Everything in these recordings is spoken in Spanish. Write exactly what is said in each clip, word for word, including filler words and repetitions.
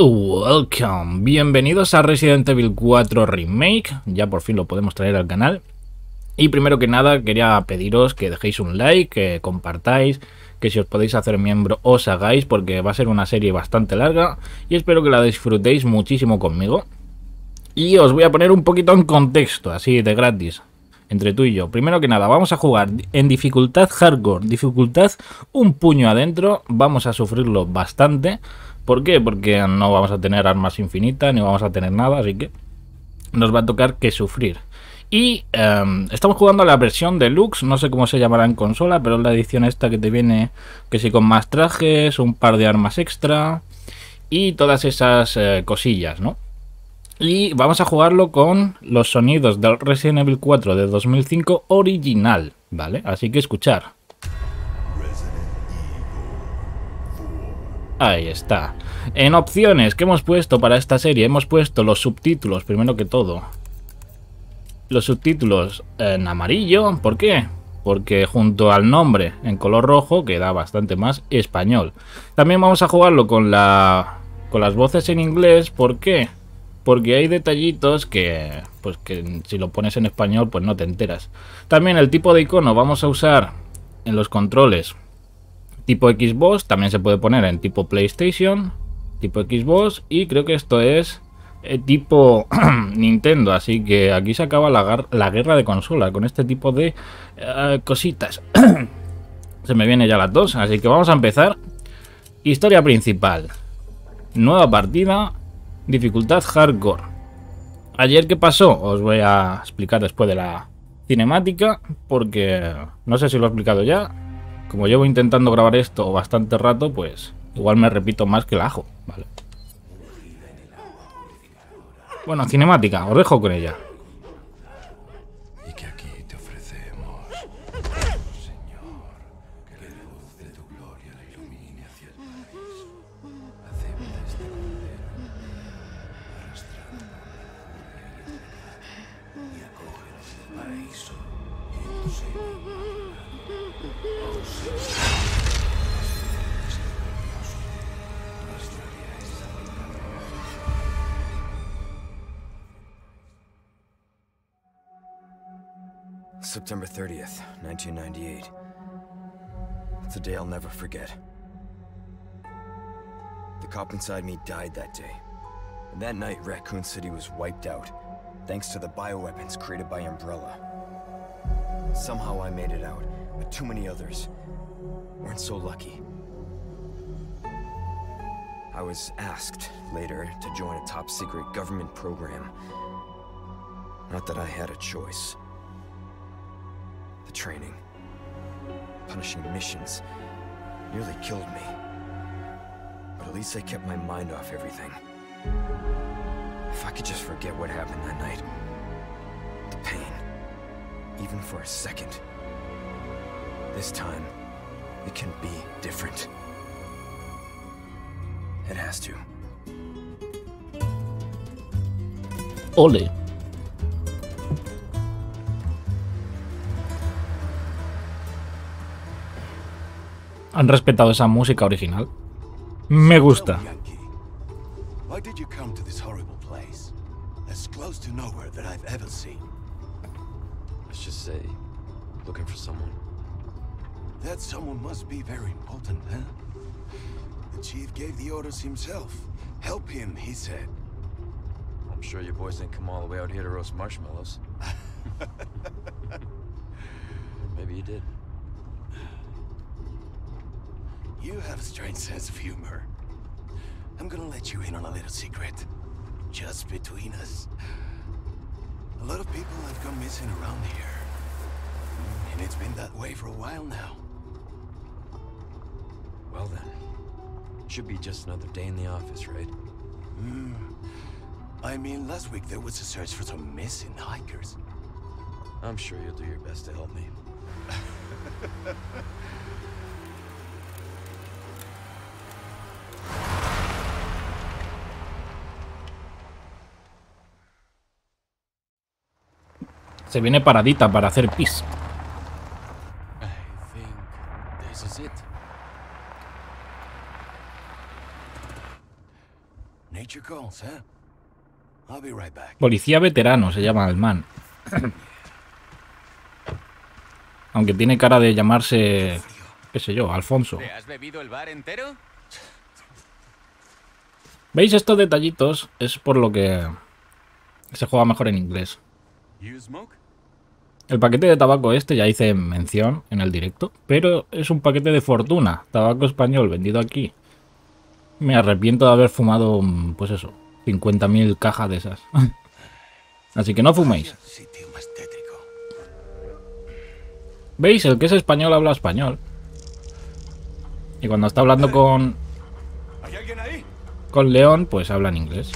Welcome, bienvenidos a Resident Evil cuatro Remake, ya por fin lo podemos traer al canal. Y primero que nada quería pediros que dejéis un like, que compartáis, que si os podéis hacer miembro os hagáis, porque va a ser una serie bastante larga y espero que la disfrutéis muchísimo conmigo. Y os voy a poner un poquito en contexto, así de gratis, entre tú y yo. Primero que nada, vamos a jugar en dificultad hardcore, dificultad un puño adentro, vamos a sufrirlo bastante. ¿Por qué? Porque no vamos a tener armas infinitas, ni vamos a tener nada, así que nos va a tocar que sufrir. Y um, estamos jugando la versión deluxe, no sé cómo se llamará en consola, pero es la edición esta que te viene, que sí, con más trajes, un par de armas extra y todas esas eh, cosillas, ¿no? Y vamos a jugarlo con los sonidos del Resident Evil cuatro de dos mil cinco original, ¿vale? Así que escuchar. Ahí está. En opciones que hemos puesto para esta serie, hemos puesto los subtítulos, primero que todo. Los subtítulos en amarillo, ¿por qué? Porque junto al nombre en color rojo queda bastante más español. También vamos a jugarlo con, la, con las voces en inglés, ¿por qué? Porque hay detallitos que, pues que si lo pones en español pues no te enteras. También el tipo de icono vamos a usar en los controles. Tipo Xbox, también se puede poner en tipo PlayStation, tipo Xbox y creo que esto es eh, tipo Nintendo, así que aquí se acaba la, la guerra de consola con este tipo de eh, cositas. Se me viene ya la tos, así que vamos a empezar. Historia principal, nueva partida, dificultad hardcore. Ayer, ¿qué pasó? Os voy a explicar después de la cinemática porque no sé si lo he explicado ya. Como llevo intentando grabar esto bastante rato, pues igual me repito más que el ajo, ¿vale? Bueno, cinemática, os dejo con ella. Y que aquí te ofrecemos, Señor, que la luz de tu gloria la ilumine hacia el paraíso. Acepta este cordero, arrastrado por la furia y acógenos del paraíso y en tu señor. September thirtieth, nineteen ninety-eight. It's a day I'll never forget. The cop inside me died that day. And that night, Raccoon City was wiped out, thanks to the bioweapons created by Umbrella. Somehow I made it out, but too many others weren't so lucky. I was asked later to join a top-secret government program. Not that I had a choice. The training, punishing missions, nearly killed me. But at least I kept my mind off everything. If I could just forget what happened that night, the pain, even for a second. This time, it can be different. It has to. Ole. Han respetado esa música original. Me gusta. Why did you come to this horrible place? As close to nowhere that I've ever seen. Let's just say, looking for someone. That someone must be very important, huh? The chief gave the orders himself. Help him, he said. I'm sure your boys didn't come all the way out here to roast marshmallows. Maybe you did. You have a strange sense of humor. I'm gonna let you in on a little secret. Just between us. A lot of people have gone missing around here. And it's been that way for a while now. Well then. Should be just another day in the office, right? Mm. I mean, last week there was a search for some missing hikers. I'm sure you'll do your best to help me. Se viene paradita para hacer pis. Policía veterano se llama el man. Aunque tiene cara de llamarse, qué sé yo, Alfonso. ¿Te has bebido el bar entero? ¿Veis estos detallitos? Es por lo que se juega mejor en inglés. El paquete de tabaco este ya hice mención en el directo, pero es un paquete de fortuna, tabaco español vendido aquí. Me arrepiento de haber fumado, pues eso, cincuenta mil cajas de esas. Así que no fuméis. ¿Veis? El que es español habla español. Y cuando está hablando con... ¿Hay alguien ahí? Con León, pues habla en inglés.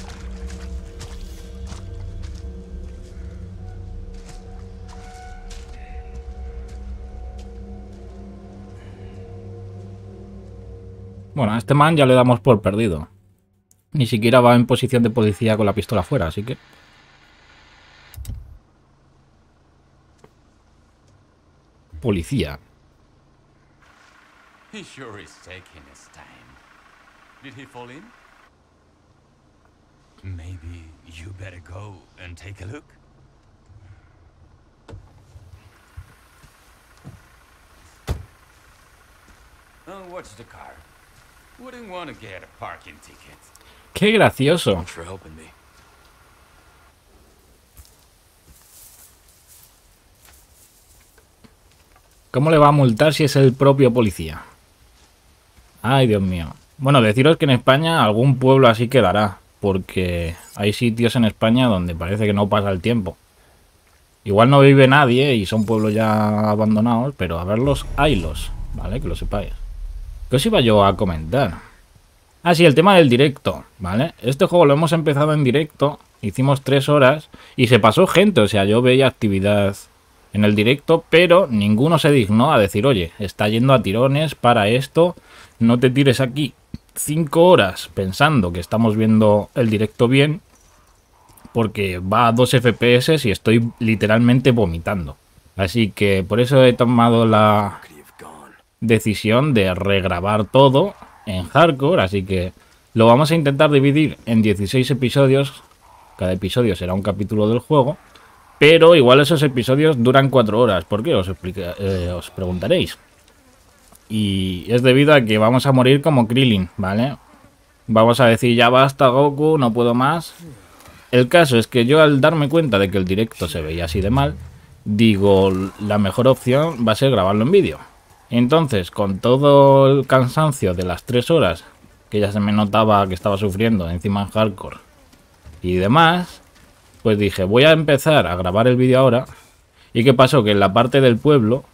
Bueno, a este man ya le damos por perdido. Ni siquiera va en posición de policía con la pistola fuera, así que... Policía. Qué gracioso. ¿Cómo le va a multar si es el propio policía? Ay, Dios mío. Bueno, deciros que en España algún pueblo así quedará, porque hay sitios en España donde parece que no pasa el tiempo. Igual no vive nadie y son pueblos ya abandonados, pero a verlos, haylos, ¿vale? Que lo sepáis. ¿Qué os iba yo a comentar? Ah, sí, el tema del directo, ¿vale? Este juego lo hemos empezado en directo, hicimos tres horas y se pasó gente, o sea, yo veía actividad en el directo, pero ninguno se dignó a decir, oye, está yendo a tirones para esto, no te tires aquí cinco horas pensando que estamos viendo el directo bien, porque va a dos F P S y estoy literalmente vomitando. Así que por eso he tomado la decisión de regrabar todo en hardcore, así que lo vamos a intentar dividir en dieciséis episodios, cada episodio será un capítulo del juego, pero igual esos episodios duran cuatro horas, ¿por qué? Os, explica, eh, os preguntaréis. Y es debido a que vamos a morir como Krillin, ¿vale? Vamos a decir, ya basta Goku, no puedo más. El caso es que yo al darme cuenta de que el directo se veía así de mal, digo, la mejor opción va a ser grabarlo en vídeo. Entonces, con todo el cansancio de las tres horas, que ya se me notaba que estaba sufriendo, encima en hardcore y demás, pues dije, voy a empezar a grabar el vídeo ahora. ¿Y qué pasó? Que en la parte del pueblo,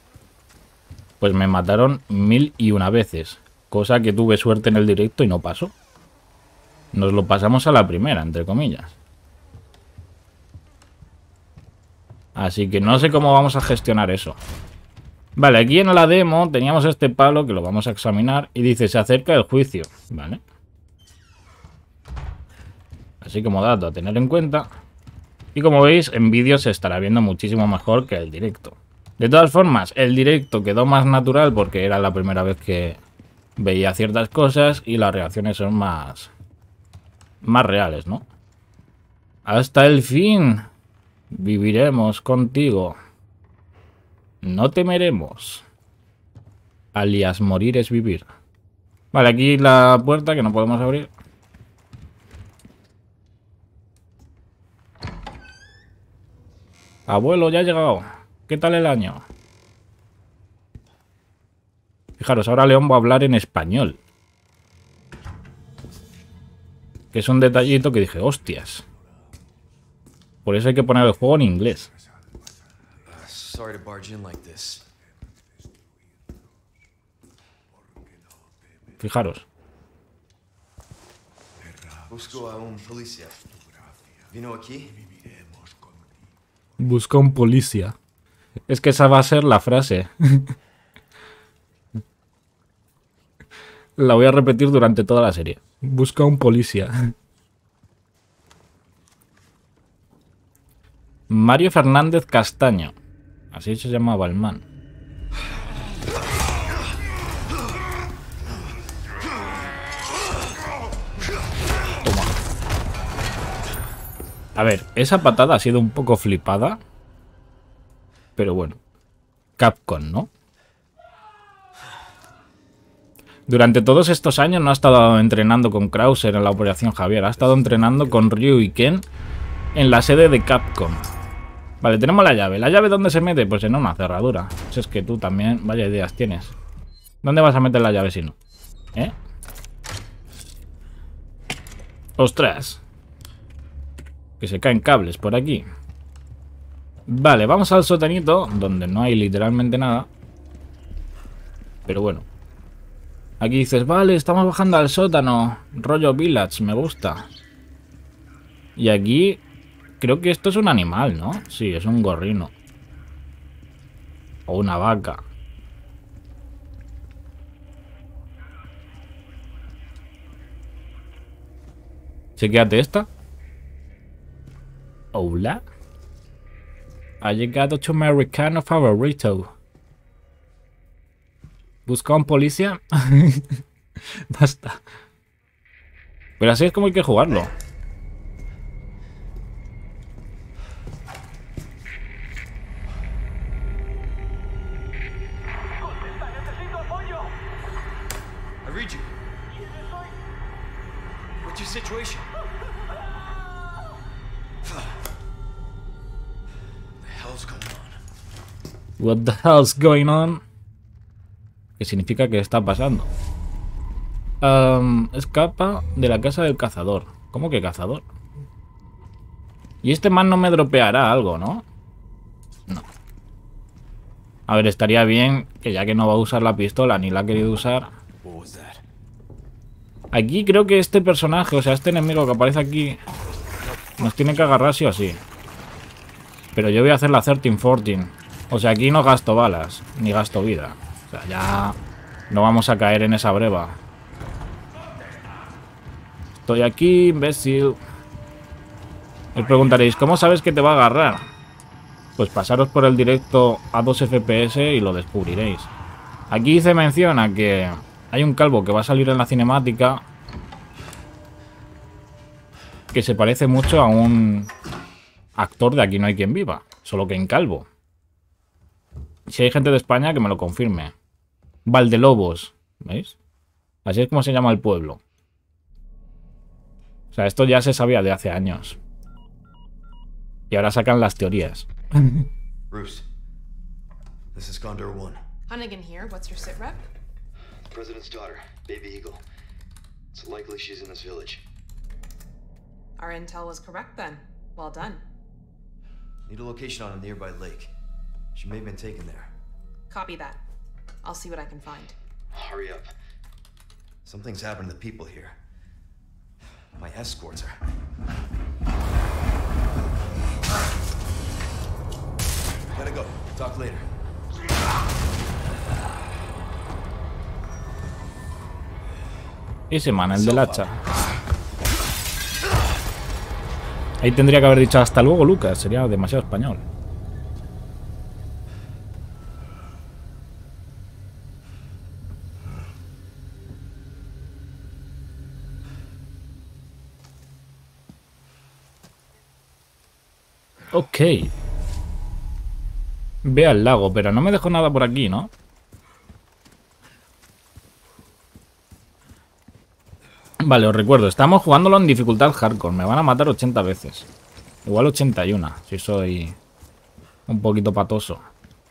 pues me mataron mil y una veces, cosa que tuve suerte en el directo y no pasó. Nos lo pasamos a la primera, entre comillas. Así que no sé cómo vamos a gestionar eso. Vale, aquí en la demo teníamos este palo que lo vamos a examinar y dice, se acerca el juicio, ¿vale? Así como dato a tener en cuenta. Y como veis, en vídeo se estará viendo muchísimo mejor que el directo. De todas formas, el directo quedó más natural porque era la primera vez que veía ciertas cosas y las reacciones son más, más reales, ¿no? Hasta el fin viviremos contigo. No temeremos, alias morir es vivir. Vale, aquí la puerta que no podemos abrir. Abuelo, ya ha llegado. ¿Qué tal el año? Fijaros, ahora León va a hablar en español. Que es un detallito que dije, hostias. Por eso hay que poner el juego en inglés. Sorry to barge in like this. Fijaros. Busco a un policía. Vino aquí. Busco a un policía. Es que esa va a ser la frase. La voy a repetir durante toda la serie. Busca a un policía. Mario Fernández Castaño. Así se llamaba el man. Toma. A ver, esa patada ha sido un poco flipada. Pero bueno. Capcom, ¿no? Durante todos estos años no ha estado entrenando con Krauser en la Operación Javier. Ha estado entrenando con Ryu y Ken en la sede de Capcom. Vale, tenemos la llave. ¿La llave dónde se mete? Pues en una cerradura. Pues es que tú también, vaya ideas tienes. ¿Dónde vas a meter la llave si no? ¿Eh? ¡Ostras! Que se caen cables por aquí. Vale, vamos al sotanito, donde no hay literalmente nada. Pero bueno. Aquí dices, vale, estamos bajando al sótano. Rollo Village, me gusta. Y aquí... creo que esto es un animal, ¿no? Sí, es un gorrino. O una vaca. Chequéate esta. Hola. Ha llegado tu americano favorito. Busca un policía. Basta. Pero así es como hay que jugarlo. What the hell's going on? Que significa que está pasando. Um, escapa de la casa del cazador. ¿Cómo que cazador? Y este man no me dropeará algo, ¿no? No. A ver, estaría bien que ya que no va a usar la pistola ni la ha querido usar. Aquí creo que este personaje, o sea, este enemigo que aparece aquí, nos tiene que agarrar sí o sí. Pero yo voy a hacer la trece catorce. O sea, aquí no gasto balas, ni gasto vida. O sea, ya no vamos a caer en esa breva. Estoy aquí, imbécil. Os preguntaréis, ¿cómo sabes que te va a agarrar? Pues pasaros por el directo a dos F P S y lo descubriréis. Aquí se menciona que hay un calvo que va a salir en la cinemática que se parece mucho a un actor de Aquí no hay quien viva, solo que en calvo. Si hay gente de España, que me lo confirme. Valdelobos, ¿veis? Así es como se llama el pueblo. O sea, esto ya se sabía de hace años. Y ahora sacan las teorías. Bruce, this is Condor One. Hunnigan here. What's your sit rep? The president's daughter, Baby Eagle. It's likely she's in this village. Our intel was correct then. Well done. Need a location on a nearby lake. She may have been taken there. Copy that. I'll see what I can find. Hurry up. Something's happened to the people here. My escorts are... Gotta go. Talk later. Ese man, el del hacha. Ahí tendría que haber dicho hasta luego, Lucas. Sería demasiado español. Ok. Ve al lago, pero no me dejó nada por aquí, ¿no? Vale, os recuerdo, estamos jugándolo en dificultad hardcore. Me van a matar ochenta veces. Igual ochenta y uno, si soy un poquito patoso.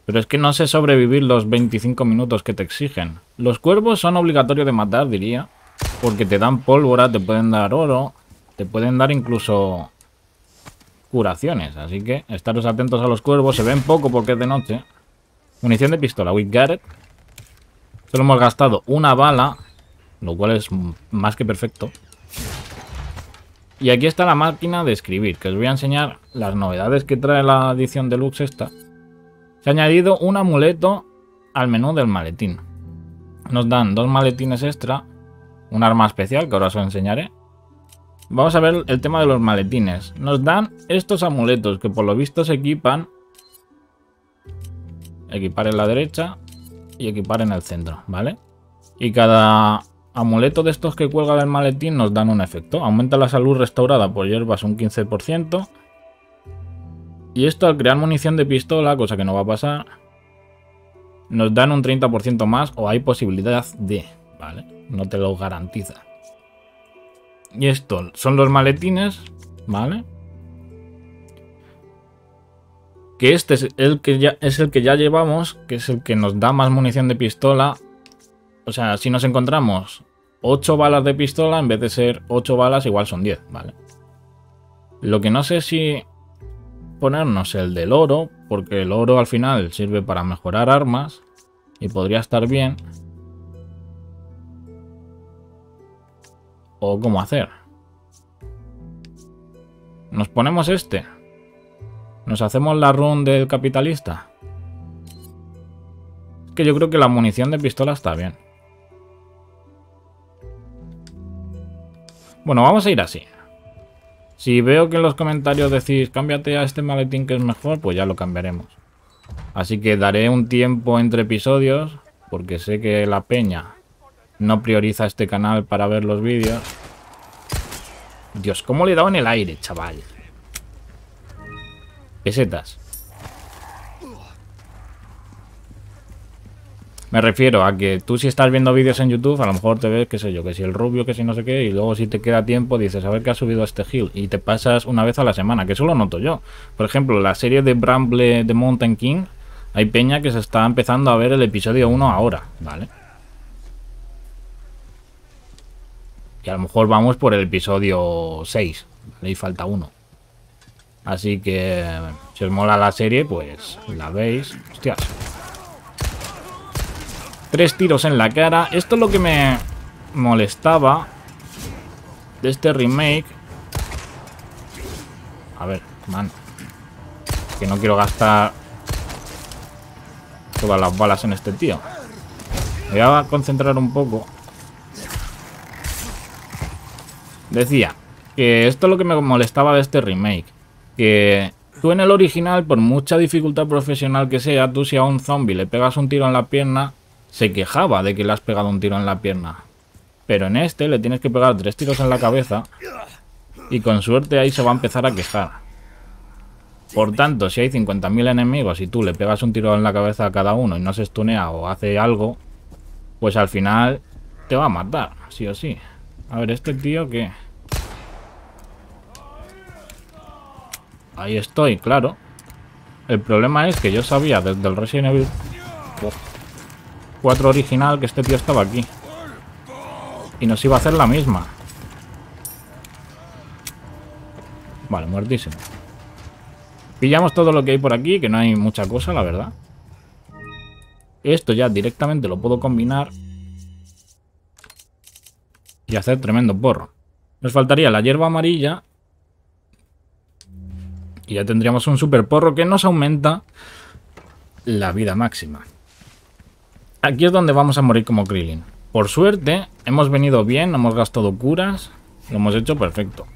Pero es que no sé sobrevivir los veinticinco minutos que te exigen. Los cuervos son obligatorios de matar, diría. Porque te dan pólvora, te pueden dar oro, te pueden dar incluso... curaciones, así que estaros atentos a los cuervos. Se ven poco porque es de noche. Munición de pistola, we got it. Solo hemos gastado una bala, lo cual es más que perfecto. Y aquí está la máquina de escribir, que os voy a enseñar las novedades que trae la edición deluxe esta. Se ha añadido un amuleto al menú del maletín. Nos dan dos maletines extra, un arma especial que ahora os enseñaré. Vamos a ver el tema de los maletines. Nos dan estos amuletos que por lo visto se equipan. Equipar en la derecha y equipar en el centro, ¿vale? Y cada Amuletos de estos que cuelga del maletín nos dan un efecto. Aumenta la salud restaurada por hierbas un quince por ciento. Y esto al crear munición de pistola, cosa que no va a pasar, nos dan un treinta por ciento más, o hay posibilidad de, ¿vale? No te lo garantiza. Y esto son los maletines, ¿vale? Que este es el que ya, es el que ya llevamos, que es el que nos da más munición de pistola. O sea, si nos encontramos ocho balas de pistola, en vez de ser ocho balas, igual son diez, ¿vale? Lo que no sé si ponernos el del oro, porque el oro al final sirve para mejorar armas y podría estar bien. O cómo hacer. Nos ponemos este. Nos hacemos la run del capitalista. Es que yo creo que la munición de pistola está bien. Bueno, vamos a ir así. Si veo que en los comentarios decís cámbiate a este maletín que es mejor, pues ya lo cambiaremos. Así que daré un tiempo entre episodios, porque sé que la peña no prioriza este canal para ver los vídeos. Dios, cómo le he dado en el aire, chaval. Pesetas. Me refiero a que tú, si estás viendo vídeos en YouTube, a lo mejor te ves, qué sé yo, que si el rubio, que si no sé qué, y luego si te queda tiempo dices, a ver qué ha subido este Gil, y te pasas una vez a la semana, que eso lo noto yo. Por ejemplo, la serie de Bramble de Mountain King, hay peña que se está empezando a ver el episodio uno ahora, ¿vale? Y a lo mejor vamos por el episodio seis, ¿vale? Y falta uno. Así que si os mola la serie, pues la veis. Hostias. Tres tiros en la cara. Esto es lo que me molestaba de este remake. A ver, man. Que no quiero gastar todas las balas en este tío. Me voy a concentrar un poco. Decía que esto es lo que me molestaba de este remake. Que tú en el original, por mucha dificultad profesional que sea, tú si a un zombie le pegas un tiro en la pierna, se quejaba de que le has pegado un tiro en la pierna. Pero en este le tienes que pegar tres tiros en la cabeza y con suerte ahí se va a empezar a quejar. Por tanto, si hay cincuenta mil enemigos y tú le pegas un tiro en la cabeza a cada uno y no se stunea o hace algo, pues al final te va a matar, sí o sí. A ver, este tío que... Ahí estoy, claro. El problema es que yo sabía desde el Resident Evil cuatro original que este tío estaba aquí y nos iba a hacer la misma. Vale, muertísimo. Pillamos todo lo que hay por aquí, que no hay mucha cosa, la verdad. Esto ya directamente lo puedo combinar y hacer tremendo porro. Nos faltaría la hierba amarilla y ya tendríamos un super porro que nos aumenta la vida máxima. Aquí es donde vamos a morir como Krillin. Por suerte, hemos venido bien, no hemos gastado curas, lo hemos hecho perfecto.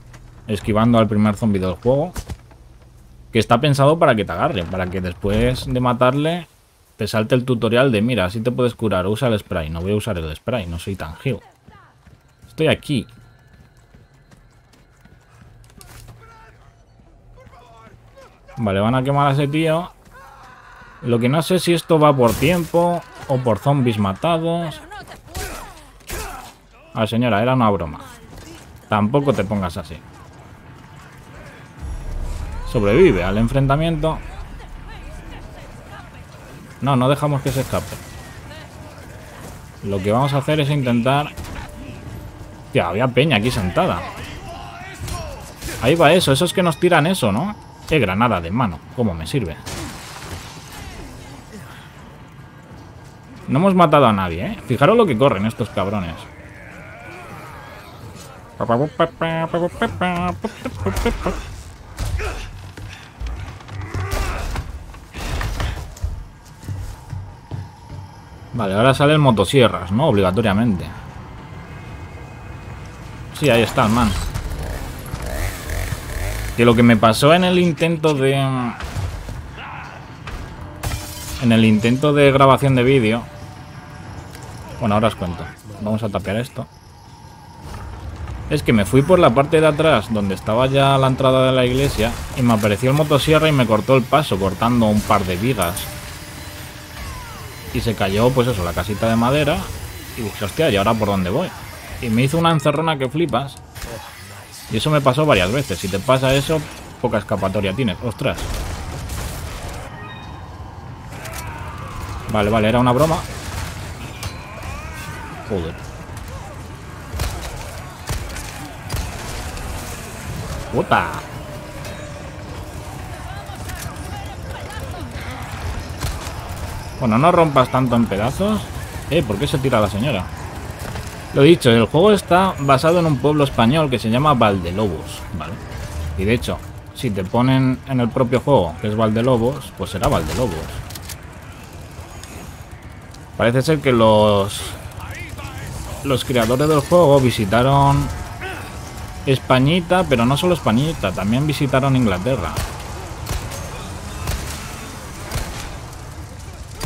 Esquivando al primer zombie del juego, que está pensado para que te agarre, para que después de matarle te salte el tutorial de mira, así te puedes curar, usa el spray. No voy a usar el spray, no soy tan gil. Estoy aquí. Vale, van a quemar a ese tío. Lo que no sé si esto va por tiempo o por zombies matados. Ah, señora, era una broma. Tampoco te pongas así. Sobrevive al enfrentamiento. No, no dejamos que se escape. Lo que vamos a hacer es intentar... Tía, había peña aquí sentada. Ahí va eso, eso es que nos tiran eso, ¿no? Qué granada de mano, ¿cómo me sirve? No hemos matado a nadie, ¿eh? Fijaros lo que corren estos cabrones. Vale, ahora sale el motosierras, ¿no? Obligatoriamente. Sí, ahí está el man. Que lo que me pasó en el intento de... En el intento de grabación de vídeo... Bueno, ahora os cuento. Vamos a tapear esto. Es que me fui por la parte de atrás, donde estaba ya la entrada de la iglesia, y me apareció el motosierra y me cortó el paso, cortando un par de vigas. Y se cayó, pues eso, la casita de madera. Y dije, hostia, ¿y ahora por dónde voy? Y me hizo una encerrona que flipas. Y eso me pasó varias veces. Si te pasa eso, poca escapatoria tienes. ¡Ostras! Vale, vale, era una broma. Joder. ¡Puta! Bueno, no rompas tanto en pedazos. Eh, ¿por qué se tira la señora? Lo dicho, el juego está basado en un pueblo español que se llama Valdelobos, ¿vale? Y de hecho, si te ponen en el propio juego que es Valdelobos, pues será Valdelobos. Parece ser que los... los creadores del juego visitaron... Españita, pero no solo Españita, también visitaron Inglaterra.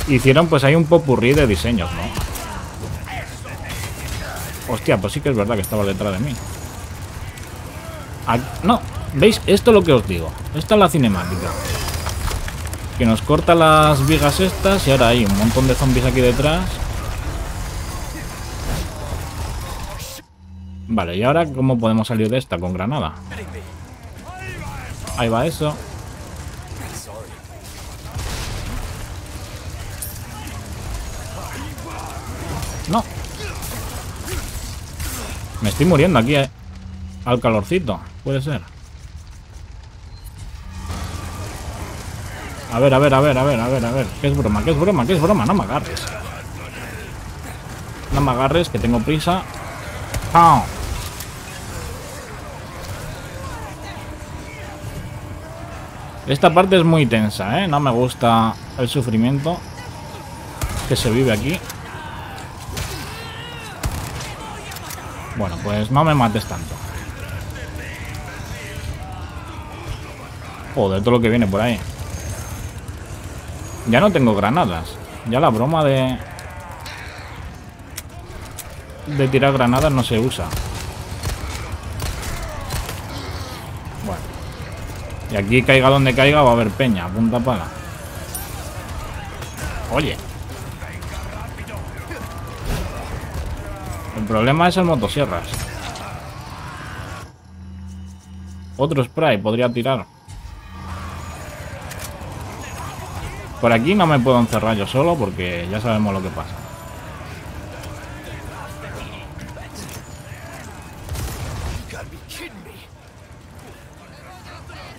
Hicieron pues ahí un popurrí de diseños, ¿no? Hostia, pues sí que es verdad que estaba detrás de mí. Aquí, no, ¿veis? Esto es lo que os digo. Esta es la cinemática. Que nos corta las vigas estas y ahora hay un montón de zombies aquí detrás. Vale, ¿y ahora cómo podemos salir de esta? Con granada. Ahí va eso. No. Me estoy muriendo aquí, eh. Al calorcito, puede ser. A ver, a ver, a ver, a ver, a ver, a ver. ¿Qué es broma? ¿Qué es broma? ¿Qué es broma? No me agarres. No me agarres, que tengo prisa. ¡Pam! Esta parte es muy tensa, ¿eh? No me gusta el sufrimiento que se vive aquí. Bueno, pues no me mates tanto. Joder, todo lo que viene por ahí. Ya no tengo granadas. Ya la broma de... de tirar granadas no se usa. Bueno. Y aquí caiga donde caiga va a haber peña, punta pala. Oye. El problema es el motosierras. Otro spray podría tirar. Por aquí no me puedo encerrar yo solo porque ya sabemos lo que pasa.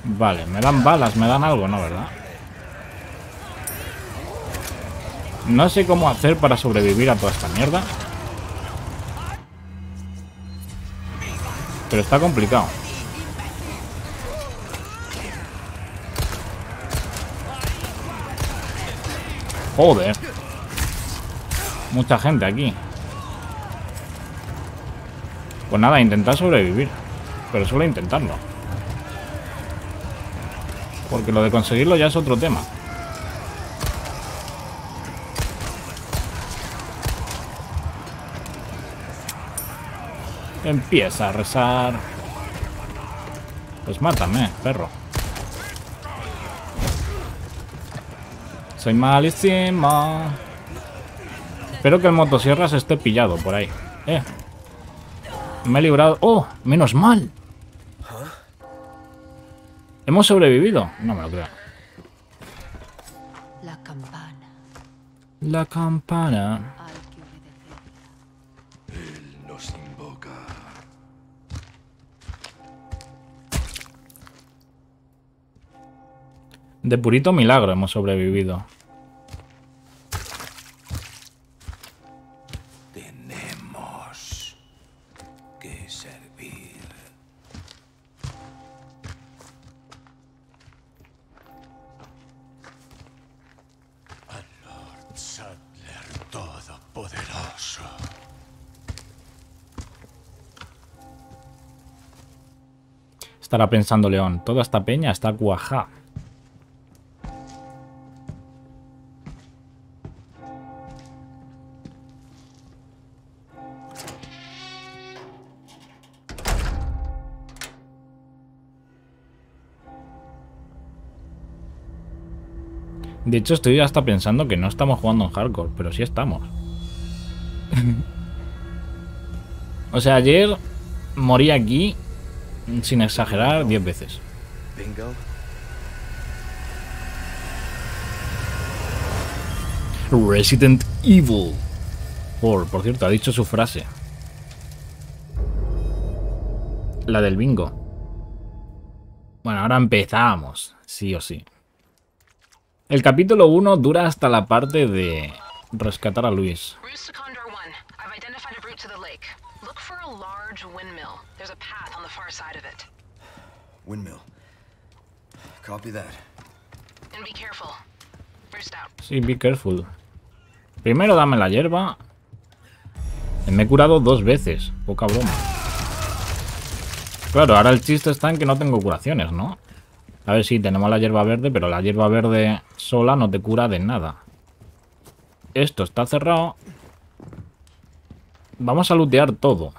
Vale, me dan balas, me dan algo, ¿no? ¿Verdad? No sé cómo hacer para sobrevivir a toda esta mierda. Pero está complicado. Joder. Mucha gente aquí. Pues nada, intentar sobrevivir. Pero solo intentarlo. Porque lo de conseguirlo ya es otro tema. Empieza a rezar. Pues mátame, perro. Soy malísimo. Espero que el motosierra se esté pillado por ahí. Eh. Me he librado. ¡Oh! ¡Menos mal! ¿Hemos sobrevivido? No me lo creo. La campana. La campana. Él nos invoca. De purito milagro hemos sobrevivido. Estará pensando León, toda esta peña está cuajá. De hecho, estoy hasta pensando que no estamos jugando en hardcore, pero sí estamos. O sea, ayer morí aquí, sin exagerar, diez veces. Bingo. Resident Evil cuatro, por cierto, ha dicho su frase. La del bingo. Bueno, ahora empezamos, sí o sí. El capítulo uno dura hasta la parte de rescatar a Luis. Sí, be careful. Primero dame la hierba. Me he curado dos veces, poca broma. Claro, ahora el chiste está en que no tengo curaciones, ¿no? A ver, sí, tenemos la hierba verde, pero la hierba verde sola no te cura de nada. Esto está cerrado. Vamos a lootear todo.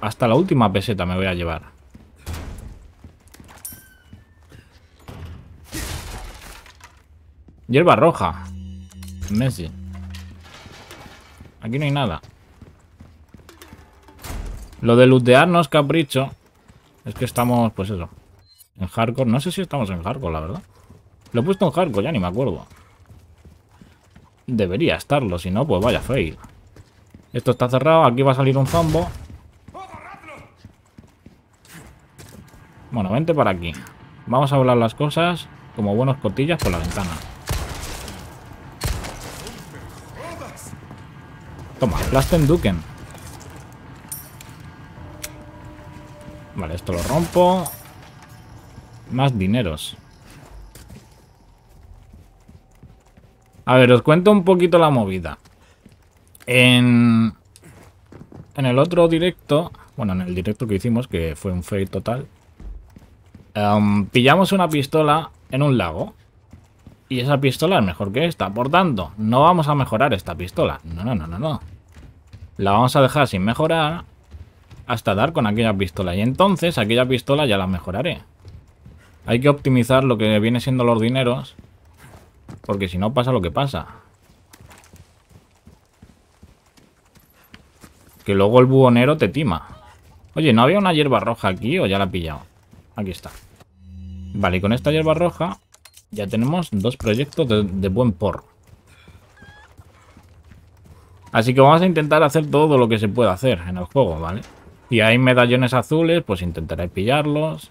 Hasta la última peseta me voy a llevar. Hierba roja. Messi. Aquí no hay nada. Lo de lootear no es capricho. Es que estamos, pues eso, en hardcore. No sé si estamos en hardcore, la verdad. Lo he puesto en hardcore, ya ni me acuerdo. Debería estarlo, si no, pues vaya fail. Esto está cerrado, aquí va a salir un zombo. Bueno, vente para aquí. Vamos a volar las cosas como buenos cotillas por la ventana. Toma, Plasten Duken. Vale, esto lo rompo. Más dineros. A ver, os cuento un poquito la movida. En, en el otro directo, bueno, en el directo que hicimos, que fue un fail total, um, pillamos una pistola en un lago. Y esa pistola es mejor que esta. Por tanto, no vamos a mejorar esta pistola. No, no, no, no, no. La vamos a dejar sin mejorar hasta dar con aquella pistola, y entonces aquella pistola ya la mejoraré. Hay que optimizar lo que viene siendo los dineros, porque si no pasa lo que pasa, que luego el buhonero te tima. Oye, ¿no había una hierba roja aquí o ya la he pillado? Aquí está. Vale, y con esta hierba roja ya tenemos dos proyectos de, de buen por. Así que vamos a intentar hacer todo lo que se pueda hacer en el juego, ¿vale? Si hay medallones azules, pues intentaré pillarlos.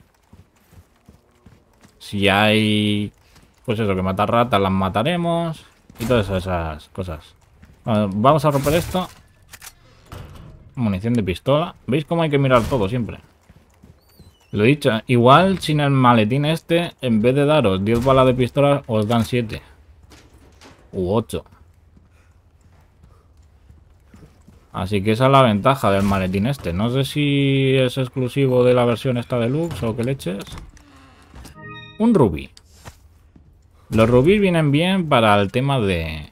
Si hay, pues eso, que matar ratas, las mataremos. Y todas esas cosas. Bueno, vamos a romper esto. Munición de pistola. ¿Veis cómo hay que mirar todo siempre? Lo he dicho, igual sin el maletín este, en vez de daros diez balas de pistola, os dan siete. U ocho. Así que esa es la ventaja del maletín este. No sé si es exclusivo de la versión esta deluxe o qué leches. Un rubí. Los rubíes vienen bien para el tema de...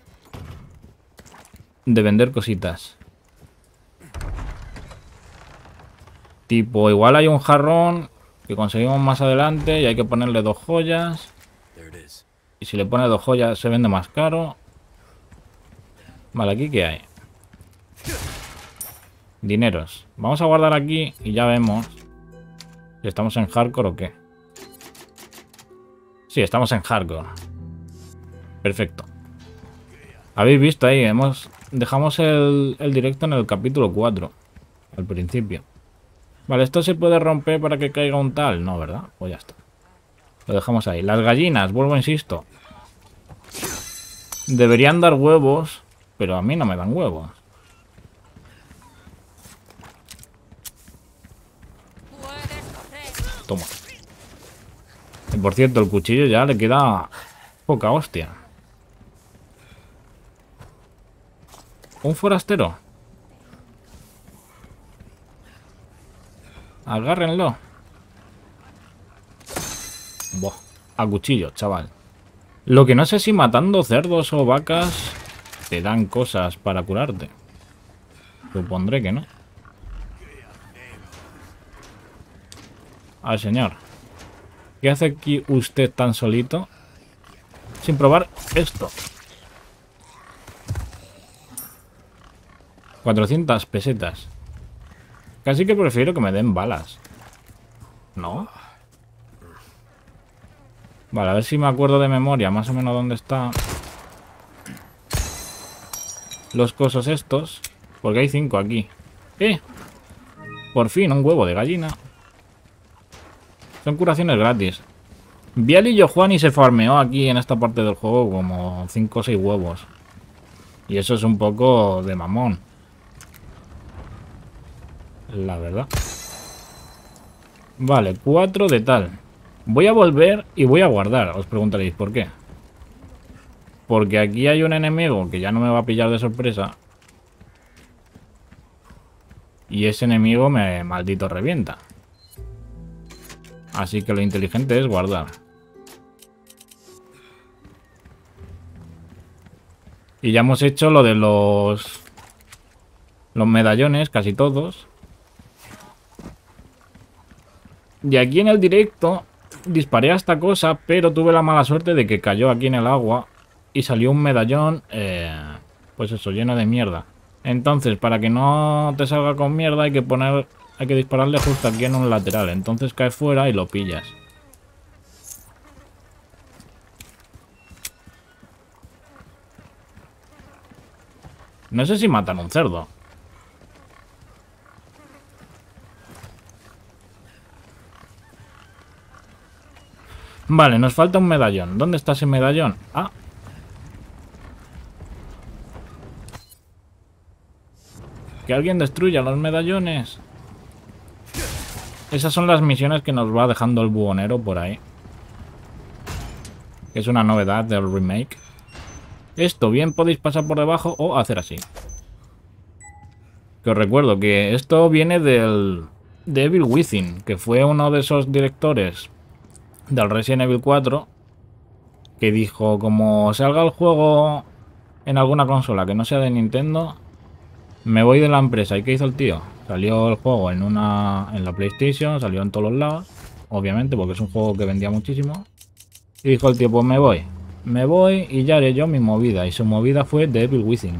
de vender cositas. Tipo, igual hay un jarrón que conseguimos más adelante y hay que ponerle dos joyas. Y si le pones dos joyas se vende más caro. Vale, ¿aquí qué hay? Dineros. Vamos a guardar aquí y ya vemos si estamos en hardcore o qué. Sí, estamos en hardcore. Perfecto. Habéis visto ahí, hemos dejamos el, el directo en el capítulo cuatro, al principio. Vale, esto se puede romper para que caiga un tal. No, ¿verdad? Pues ya está. Lo dejamos ahí. Las gallinas, vuelvo, insisto. Deberían dar huevos, pero a mí no me dan huevos. Toma. Y por cierto, el cuchillo ya le queda poca hostia. Un forastero. Agárrenlo. Buah, a cuchillo, chaval. Lo que no sé si matando cerdos o vacas te dan cosas para curarte. Supondré que no. Al señor. ¿Qué hace aquí usted tan solito sin probar esto? cuatrocientas pesetas. Casi que prefiero que me den balas, ¿no? Vale, a ver si me acuerdo de memoria más o menos dónde está los cosos estos. Porque hay cinco aquí. ¡Eh! Por fin, un huevo de gallina. Son curaciones gratis. Vialillo Juan y se farmeó aquí en esta parte del juego como cinco o seis huevos. Y eso es un poco de mamón, la verdad. Vale, cuatro de tal. Voy a volver y voy a guardar. Os preguntaréis por qué. Porque aquí hay un enemigo que ya no me va a pillar de sorpresa. Y ese enemigo me maldito revienta. Así que lo inteligente es guardar. Y ya hemos hecho lo de los... los medallones, casi todos. Y aquí en el directo disparé a esta cosa, pero tuve la mala suerte de que cayó aquí en el agua y salió un medallón, eh, pues eso, lleno de mierda. Entonces, para que no te salga con mierda, hay que poner, hay que dispararle justo aquí en un lateral. Entonces cae fuera y lo pillas. No sé si matan un cerdo. Vale, nos falta un medallón. ¿Dónde está ese medallón? Ah. Que alguien destruya los medallones. Esas son las misiones que nos va dejando el buhonero por ahí. Es una novedad del remake. Esto, bien podéis pasar por debajo o hacer así. Que os recuerdo que esto viene del Devil Within, que fue uno de esos directores del Resident Evil cuatro, que dijo, como salga el juego en alguna consola que no sea de Nintendo, me voy de la empresa. ¿Y qué hizo el tío? Salió el juego en una en la PlayStation, salió en todos los lados, obviamente, porque es un juego que vendía muchísimo. Y dijo el tío, pues me voy, me voy y ya haré yo mi movida. Y su movida fue The Evil Within.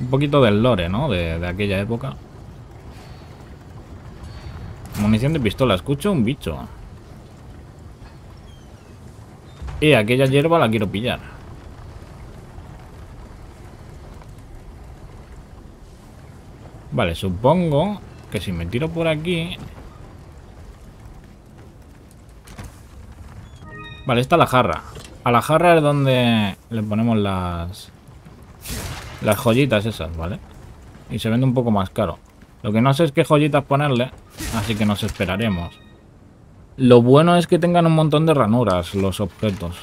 Un poquito del lore, ¿no? De, de aquella época. Munición de pistola. Escucho un bicho. Eh, aquella hierba la quiero pillar. Vale, supongo que si me tiro por aquí... Vale, está la jarra. A la jarra es donde le ponemos las... las joyitas esas, ¿vale? Y se vende un poco más caro. Lo que no sé es qué joyitas ponerle, así que nos esperaremos. Lo bueno es que tengan un montón de ranuras los objetos.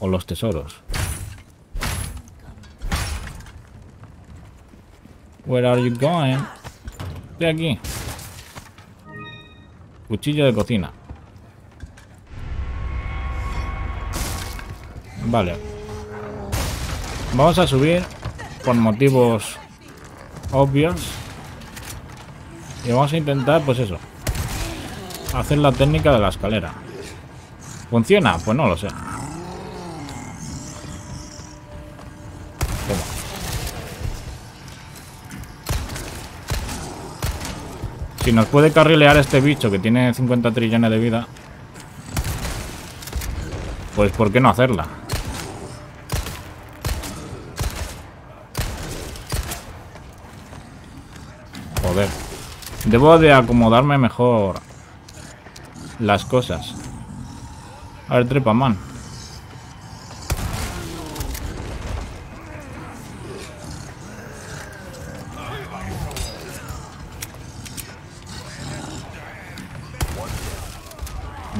O los tesoros. Where are you going? Estoy aquí. Cuchillo de cocina. Vale. Vamos a subir por motivos obvios. Y vamos a intentar, pues eso, hacer la técnica de la escalera. ¿Funciona? Pues no lo sé. Toma. Si nos puede carrilear este bicho que tiene cincuenta trillones de vida, pues ¿por qué no hacerla? Debo de acomodarme mejor las cosas. A ver, trepa, man.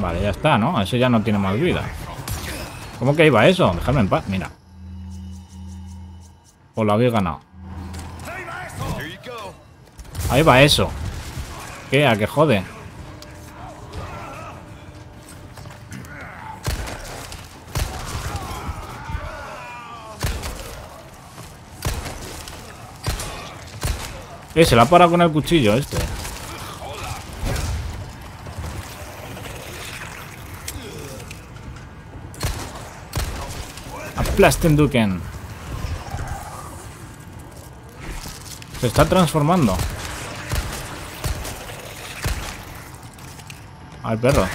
Vale, ya está, ¿no? Ese ya no tiene más vida. ¿Cómo que iba eso? Dejadme en paz, mira. O lo habéis ganado. Ahí va eso. ¿Qué? ¿A qué jode? Eh, se la ha parado con el cuchillo este. Aplasten Duken. Se está transformando. Al perro.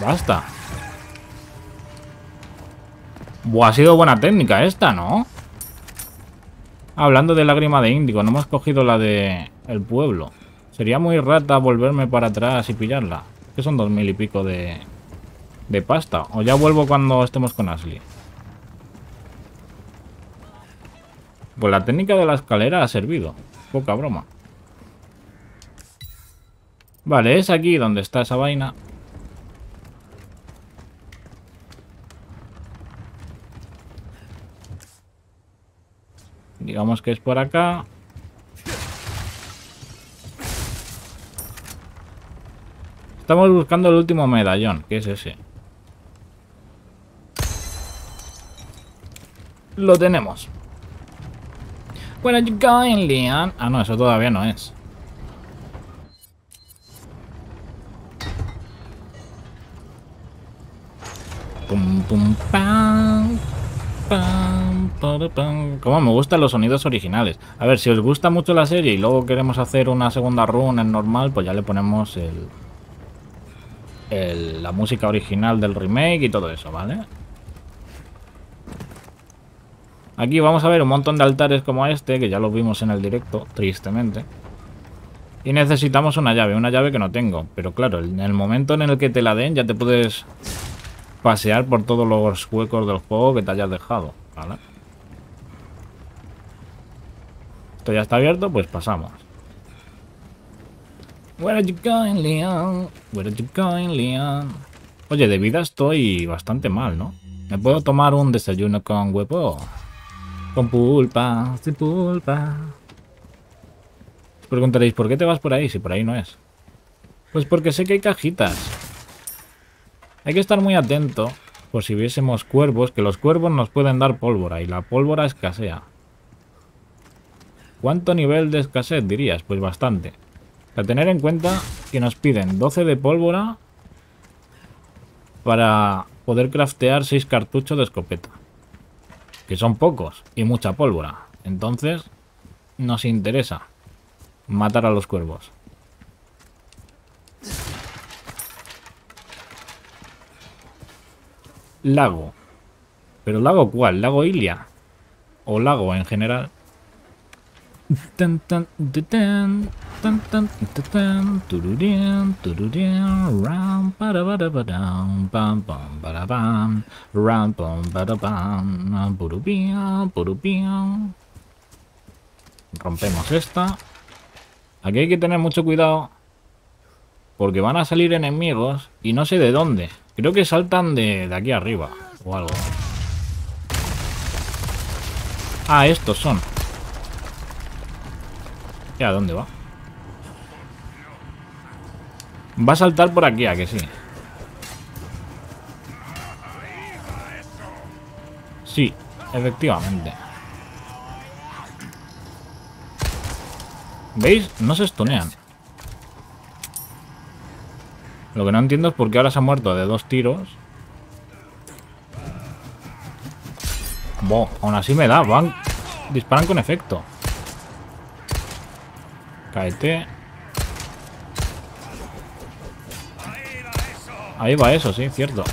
Basta. Buah, ha sido buena técnica esta, ¿no? Hablando de lágrima de índigo, no hemos cogido la de el pueblo. Sería muy rata volverme para atrás y pillarla. Que son dos mil y pico de, de pasta. O ya vuelvo cuando estemos con Ashley. Pues la técnica de la escalera ha servido. Poca broma. Vale, es aquí donde está esa vaina. Digamos que es por acá. Estamos buscando el último medallón, que es ese. Lo tenemos. Where are you going, Leon? Ah, no, eso todavía no es. Pum, pum, pam, pam, pam, pam. Como me gustan los sonidos originales. A ver, si os gusta mucho la serie y luego queremos hacer una segunda run en normal, pues ya le ponemos el... El, la música original del remake y todo eso, ¿vale? Aquí vamos a ver un montón de altares como este, que ya los vimos en el directo, tristemente. Y necesitamos una llave, una llave que no tengo. Pero claro, en el momento en el que te la den ya te puedes pasear por todos los huecos del juego que te hayas dejado, ¿vale? Esto ya está abierto, pues pasamos. Where are you going, Leon? Where are you going, Leon? Oye, de vida estoy bastante mal, ¿no? Me puedo tomar un desayuno con huevo. Con pulpa, sin pulpa. Os preguntaréis, ¿por qué te vas por ahí si por ahí no es? Pues porque sé que hay cajitas. Hay que estar muy atento por si viésemos cuervos, que los cuervos nos pueden dar pólvora y la pólvora escasea. ¿Cuánto nivel de escasez dirías? Pues bastante. A tener en cuenta que nos piden doce de pólvora para poder craftear seis cartuchos de escopeta. Que son pocos y mucha pólvora. Entonces nos interesa matar a los cuervos. Lago. ¿Pero lago cuál? ¿Lago Ilia? ¿O lago en general? Tan, tan, tan, tan, tan, tan, tururien, tururien, ram, para, para, pam, pam, para, pam, ram, pam, para, pam, purupiam, purupiam. Rompemos esta. Aquí hay que tener mucho cuidado porque van a salir enemigos y no sé de dónde. Creo que saltan de, de aquí arriba o algo. Ah, estos son. ¿A dónde va? Va a saltar por aquí, ¿a que sí? Sí, efectivamente. ¿Veis? No se stunean. Lo que no entiendo es por qué ahora se ha muerto de dos tiros. Bo, aún así me da, van. Disparan con efecto. Cáete. Ahí va eso, sí, cierto.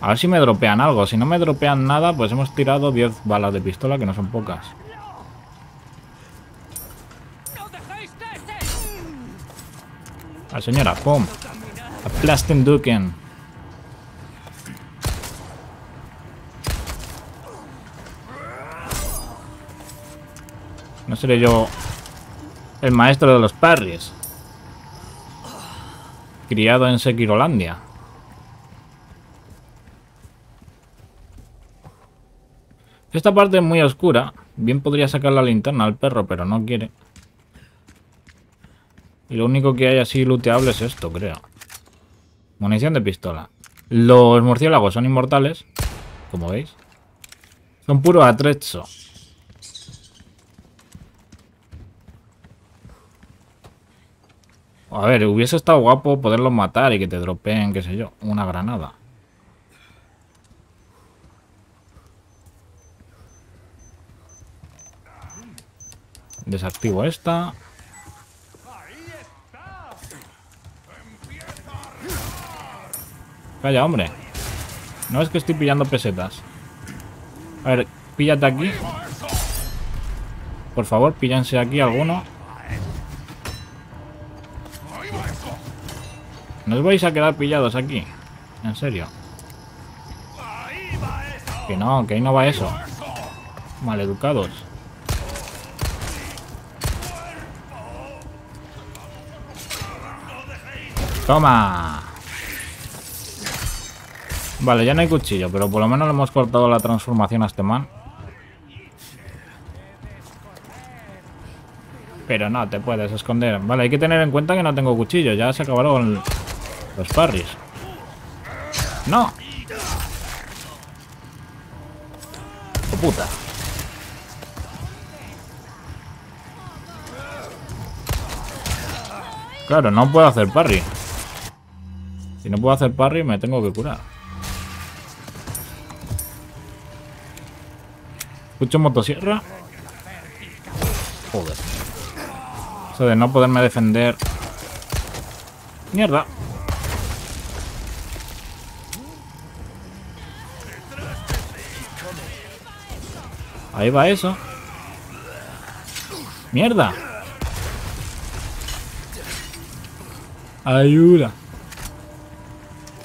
A ver si me dropean algo. Si no me dropean nada, pues hemos tirado diez balas de pistola, que no son pocas. La señora, pum. Aplasten Duken. No seré yo el maestro de los parries. Criado en Sekirolandia. Esta parte es muy oscura. Bien podría sacar la linterna al perro, pero no quiere. Y lo único que hay así looteable es esto, creo. Munición de pistola. Los murciélagos son inmortales, como veis. Son puro atrezo. A ver, hubiese estado guapo poderlos matar y que te dropeen, qué sé yo, una granada. Desactivo esta. Calla, hombre. No es que estoy pillando pesetas. A ver, píllate aquí. Por favor, píllanse aquí alguno. ¿Nos vais a quedar pillados aquí? ¿En serio? Que no, que ahí no va eso. Maleducados. ¡Toma! Vale, ya no hay cuchillo, pero por lo menos le hemos cortado la transformación a este man. Pero no, te puedes esconder. Vale, hay que tener en cuenta que no tengo cuchillo. Ya se acabaron los parries. ¡No! ¡Oh, puta! Claro, no puedo hacer parry. Si no puedo hacer parry, me tengo que curar. Escucho motosierra. Joder. Eso de no poderme defender. Mierda. Ahí va eso. Mierda. Ayuda.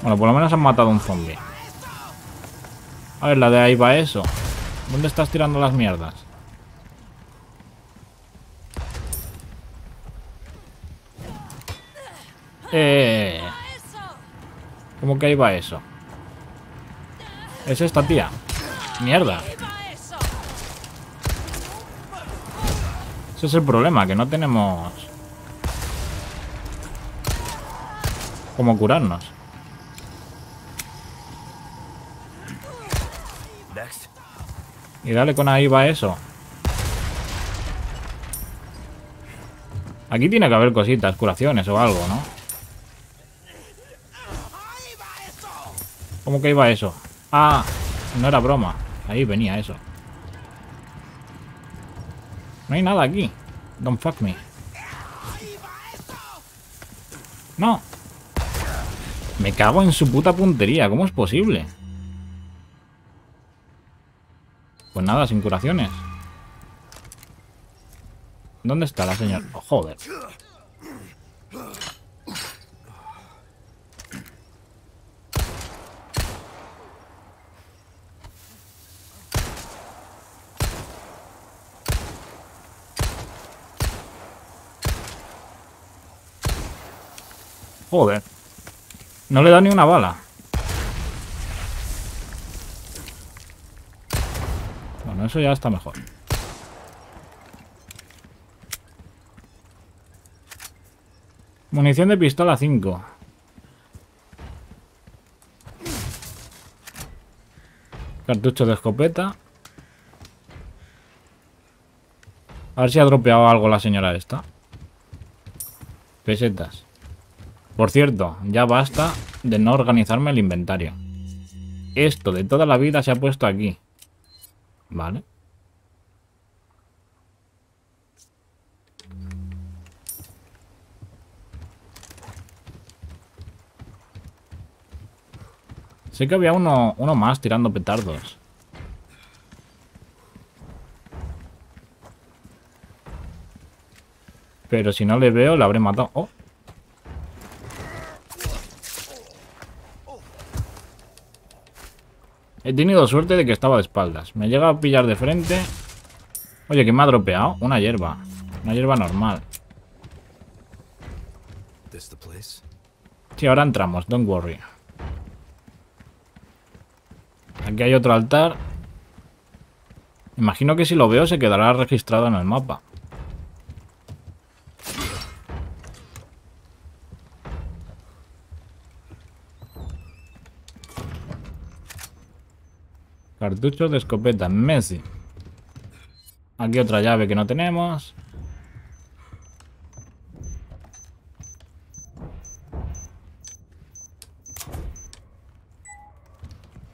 Bueno, por lo menos han matado a un zombie. A ver, la de ahí va eso. ¿Dónde estás tirando las mierdas? Eh. ¿Cómo que ahí va eso? Es esta tía. Mierda. Ese es el problema, que no tenemos cómo curarnos. Y dale con ahí va eso. Aquí tiene que haber cositas, curaciones o algo, ¿no? ¿Cómo que iba eso? Ah, no era broma. Ahí venía eso. No hay nada aquí. Don't fuck me. No. Me cago en su puta puntería. ¿Cómo es posible? Pues nada, sin curaciones. ¿Dónde está la señora? Oh, joder. Joder. No le da ni una bala. Bueno, eso ya está mejor. Munición de pistola cinco. Cartucho de escopeta. A ver si ha dropeado algo la señora esta. Pesetas. Por cierto, ya basta de no organizarme el inventario. Esto de toda la vida se ha puesto aquí. Vale. Sé que había uno, uno más tirando petardos. Pero si no le veo, le habré matado. Oh. He tenido suerte de que estaba de espaldas. Me llega a pillar de frente. Oye, que me ha dropeado una hierba. Una hierba normal. Sí, ahora entramos. Don't worry. Aquí hay otro altar. Imagino que si lo veo se quedará registrado en el mapa. Cartuchos de escopeta, Messi. Aquí otra llave que no tenemos.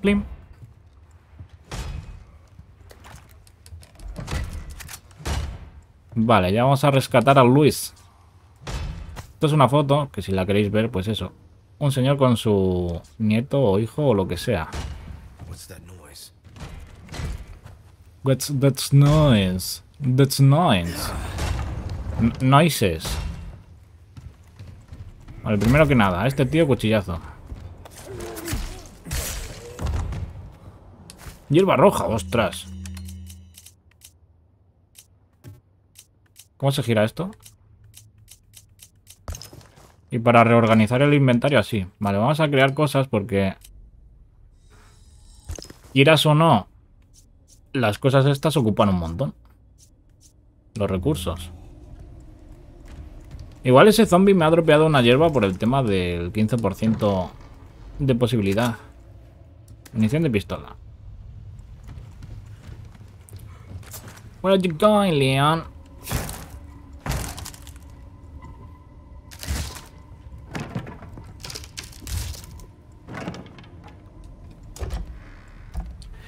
Plim. Vale, ya vamos a rescatar a Luis. Esto es una foto, que si la queréis ver, pues eso. Un señor con su nieto o hijo o lo que sea. What's that noise? What's that noise? That's noise. N noises. Vale, primero que nada, este tío cuchillazo. Hierba roja, ostras. ¿Cómo se gira esto? Y para reorganizar el inventario así. Vale, vamos a crear cosas porque... quieras o no, las cosas estas ocupan un montón. Los recursos. Igual ese zombie me ha dropeado una hierba por el tema del quince por ciento de posibilidad. Munición de pistola. Where are you going, Leon?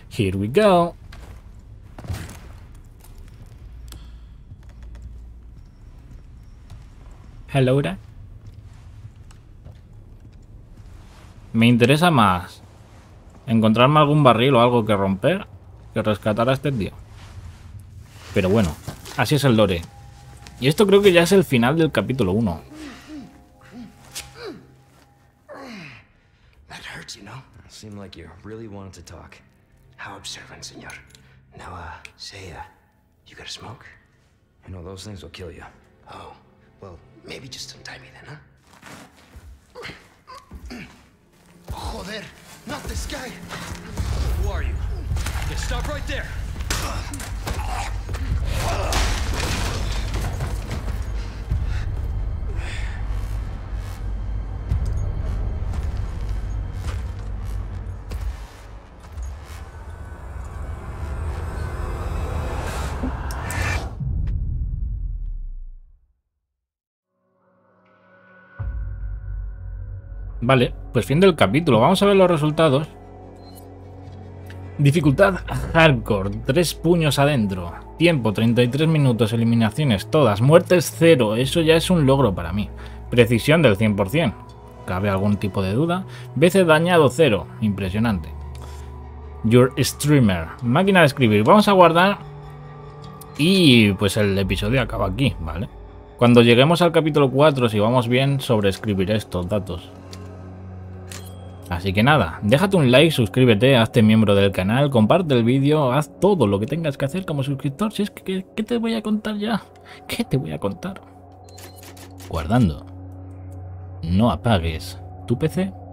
Here we go. Hello there. Me interesa más encontrarme algún barril o algo que romper que rescatar a este tío. Pero bueno, así es el lore. Y esto creo que ya es el final del capítulo uno. That hurts, you know? It seemed like you really wanted to talk. How observant, señor. Now, uh, say, uh, you got a smoke? You know, those things will kill you. Oh, well, maybe just untie me then, huh? Joder, not this guy! Who are you? Okay, stop right there! Vale, pues fin del capítulo. Vamos a ver los resultados. Dificultad hardcore, tres puños adentro. Tiempo, treinta y tres minutos, eliminaciones todas. Muertes cero, eso ya es un logro para mí. Precisión del cien por cien. ¿Cabe algún tipo de duda? Veces dañado cero, impresionante. Your streamer, máquina de escribir. Vamos a guardar y pues el episodio acaba aquí, ¿vale? Cuando lleguemos al capítulo cuatro, si vamos bien, sobreescribiré estos datos. Así que nada, déjate un like, suscríbete, hazte miembro del canal, comparte el vídeo, haz todo lo que tengas que hacer como suscriptor. Si es que, ¿qué te voy a contar ya? ¿Qué te voy a contar? Guardando. No apagues tu P C.